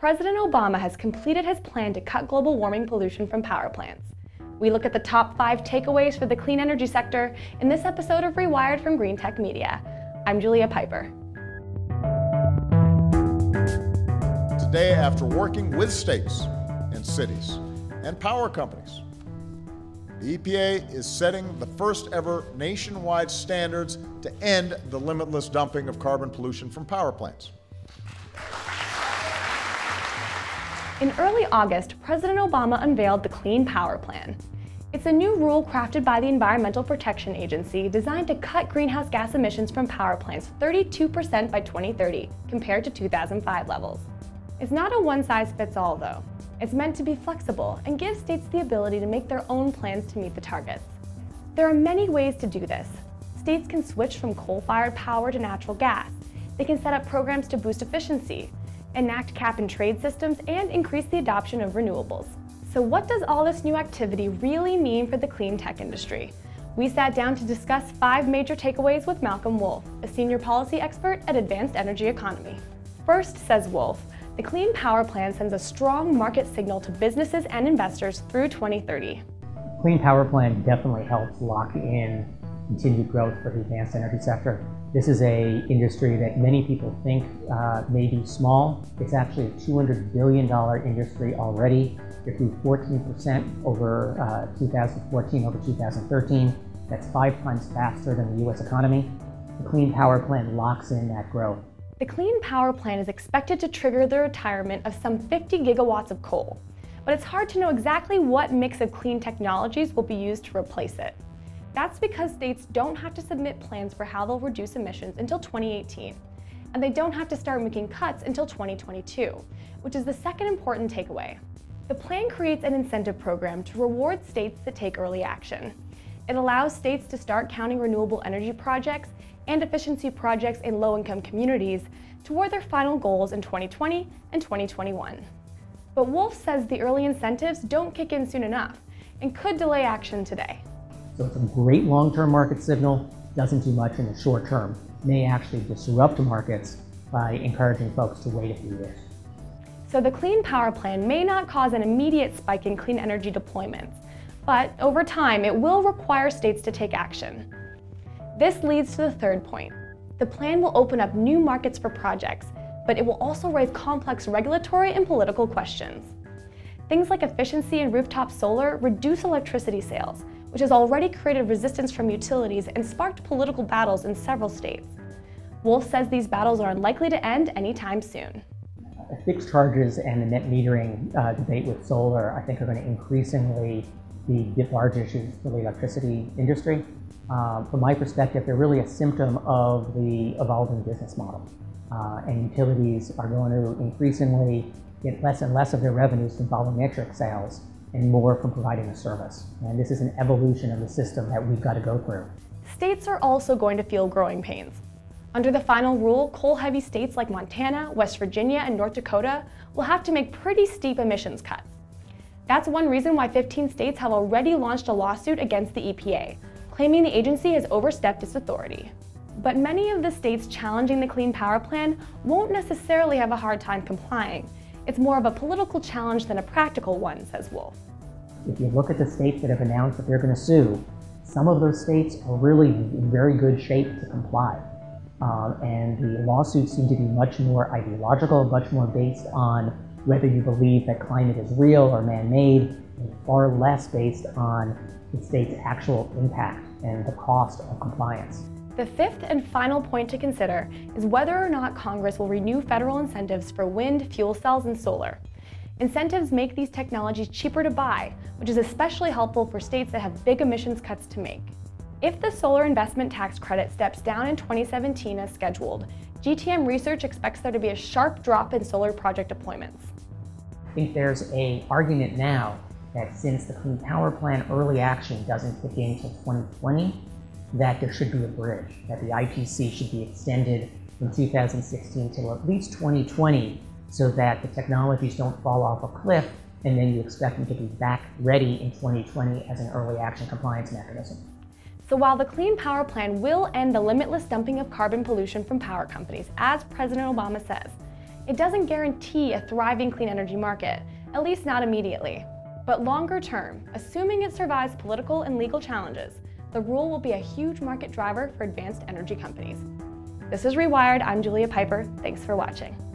President Obama has completed his plan to cut global warming pollution from power plants. We look at the top 5 takeaways for the clean energy sector in this episode of Rewired from Green Tech Media. I'm Julia Piper. Today, after working with states and cities and power companies, the EPA is setting the first ever nationwide standards to end the limitless dumping of carbon pollution from power plants. In early August, President Obama unveiled the Clean Power Plan. It's a new rule crafted by the Environmental Protection Agency designed to cut greenhouse gas emissions from power plants 32% by 2030, compared to 2005 levels. It's not a one-size-fits-all, though. It's meant to be flexible and give states the ability to make their own plans to meet the targets. There are many ways to do this. States can switch from coal-fired power to natural gas. They can set up programs to boost efficiency, enact cap-and-trade systems, and increase the adoption of renewables. So what does all this new activity really mean for the clean tech industry? We sat down to discuss 5 major takeaways with Malcolm Woolf, a senior policy expert at Advanced Energy Economy. First, says Woolf, the Clean Power Plan sends a strong market signal to businesses and investors through 2030. Clean Power Plan definitely helps lock in continued growth for the advanced energy sector. This is an industry that many people think may be small. It's actually a $200 billion industry already. It grew 14% over 2014 over 2013. That's 5 times faster than the U.S. economy. The Clean Power Plan locks in that growth. The Clean Power Plan is expected to trigger the retirement of some 50 gigawatts of coal, but it's hard to know exactly what mix of clean technologies will be used to replace it. That's because states don't have to submit plans for how they'll reduce emissions until 2018, and they don't have to start making cuts until 2022, which is the second important takeaway. The plan creates an incentive program to reward states that take early action. It allows states to start counting renewable energy projects and efficiency projects in low-income communities toward their final goals in 2020 and 2021. But Woolf says the early incentives don't kick in soon enough and could delay action today. So it's a great long-term market signal, doesn't do much in the short term, may actually disrupt markets by encouraging folks to wait a few years. So the Clean Power Plan may not cause an immediate spike in clean energy deployments, but over time it will require states to take action. This leads to the third point. The plan will open up new markets for projects, but it will also raise complex regulatory and political questions. Things like efficiency and rooftop solar reduce electricity sales, which has already created resistance from utilities and sparked political battles in several states. Woolf says these battles are unlikely to end anytime soon. Fixed charges and the net metering debate with solar, I think, are going to increasingly be large issues for the electricity industry. From my perspective, they're really a symptom of the evolving business model. And utilities are going to increasingly get less and less of their revenues from volumetric sales and more from providing a service. And this is an evolution of the system that we've got to go through. States are also going to feel growing pains. Under the final rule, coal-heavy states like Montana, West Virginia, and North Dakota will have to make pretty steep emissions cuts. That's one reason why 15 states have already launched a lawsuit against the EPA, claiming the agency has overstepped its authority. But many of the states challenging the Clean Power Plan won't necessarily have a hard time complying. It's more of a political challenge than a practical one, says Woolf. If you look at the states that have announced that they're going to sue, some of those states are really in very good shape to comply. And the lawsuits seem to be much more ideological, much more based on whether you believe that climate is real or man-made, and far less based on the state's actual impact and the cost of compliance. The fifth and final point to consider is whether or not Congress will renew federal incentives for wind, fuel cells, and solar. Incentives make these technologies cheaper to buy, which is especially helpful for states that have big emissions cuts to make. If the solar investment tax credit steps down in 2017 as scheduled, GTM Research expects there to be a sharp drop in solar project deployments. I think there's an argument now that since the Clean Power Plan early action doesn't kick in until 2020, that there should be a bridge, that the IPC should be extended from 2016 till at least 2020 so that the technologies don't fall off a cliff and then you expect them to be back ready in 2020 as an early action compliance mechanism. So while the Clean Power Plan will end the limitless dumping of carbon pollution from power companies, as President Obama says, it doesn't guarantee a thriving clean energy market, at least not immediately. But longer term, assuming it survives political and legal challenges, the rule will be a huge market driver for advanced energy companies. This is Rewired. I'm Julia Piper. Thanks for watching.